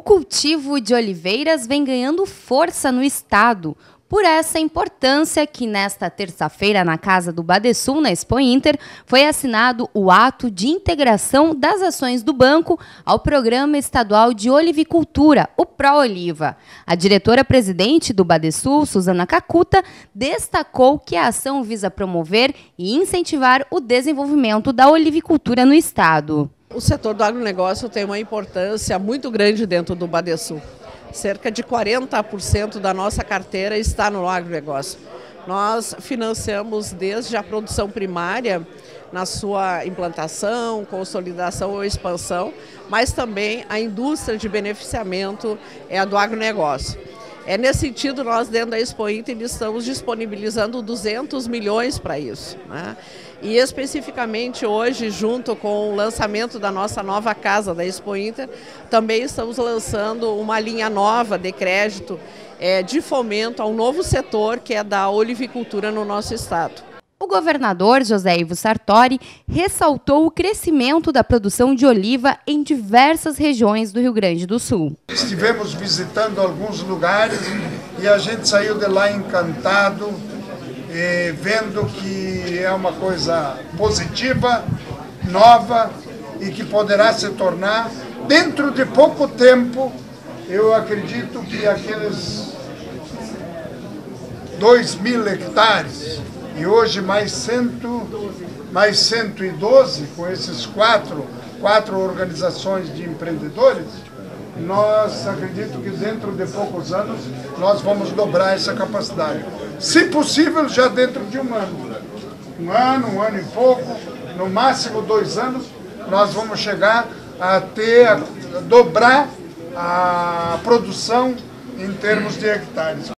O cultivo de oliveiras vem ganhando força no estado, por essa importância que nesta terça-feira, na Casa do Badesul, na Expointer, foi assinado o ato de integração das ações do banco ao Programa Estadual de Olivicultura, o Pró-Oliva. A diretora-presidente do Badesul, Suzana Kakuta, destacou que a ação visa promover e incentivar o desenvolvimento da olivicultura no estado. O setor do agronegócio tem uma importância muito grande dentro do Badesul. Cerca de 40% da nossa carteira está no agronegócio. Nós financiamos desde a produção primária, na sua implantação, consolidação ou expansão, mas também a indústria de beneficiamento é a do agronegócio. É nesse sentido, nós dentro da Expointer estamos disponibilizando 200 milhões para isso, né? E especificamente hoje, junto com o lançamento da nossa nova casa da Expointer, também estamos lançando uma linha nova de crédito de fomento a um novo setor que é da olivicultura no nosso estado. O governador José Ivo Sartori ressaltou o crescimento da produção de oliva em diversas regiões do Rio Grande do Sul. Estivemos visitando alguns lugares e a gente saiu de lá encantado, vendo que é uma coisa positiva, nova e que poderá se tornar, dentro de pouco tempo, eu acredito que aqueles 2.000 hectares, e hoje mais 112, com esses quatro organizações de empreendedores, nós acredito que dentro de poucos anos nós vamos dobrar essa capacidade. Se possível, já dentro de um ano. Um ano e pouco, no máximo 2 anos, nós vamos chegar a dobrar a produção em termos de hectares.